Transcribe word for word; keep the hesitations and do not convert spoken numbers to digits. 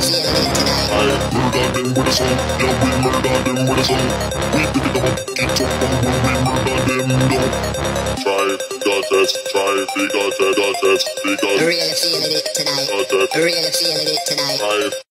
murder them with a song. Yeah, we murder them with a song. We pick it up, get up, and we murder them down. Try, got that, try, we got that, got that, we got that. Real feeling it tonight. Real feeling it tonight.